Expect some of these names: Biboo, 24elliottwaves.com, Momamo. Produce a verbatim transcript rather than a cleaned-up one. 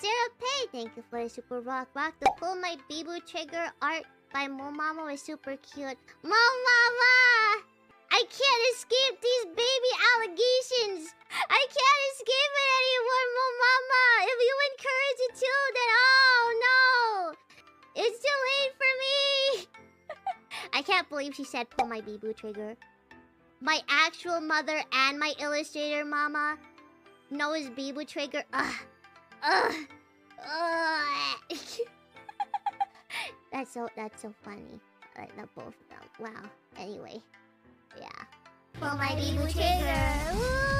Zero Pay, thank you for the super rock rock. The Pull My Biboo Trigger art by Momamo is super cute. Momama! I can't escape these baby allegations! I can't escape it anymore, Momama! If you encourage it too, then oh no! It's too late for me! I can't believe she said Pull My Biboo Trigger. My actual mother and my illustrator mama knows Biboo Trigger. Ugh. Ugh. Ugh. That's so that's so funny. Like the both of them. Wow. Anyway. Yeah. Pull my Biboo Trigger. Woo!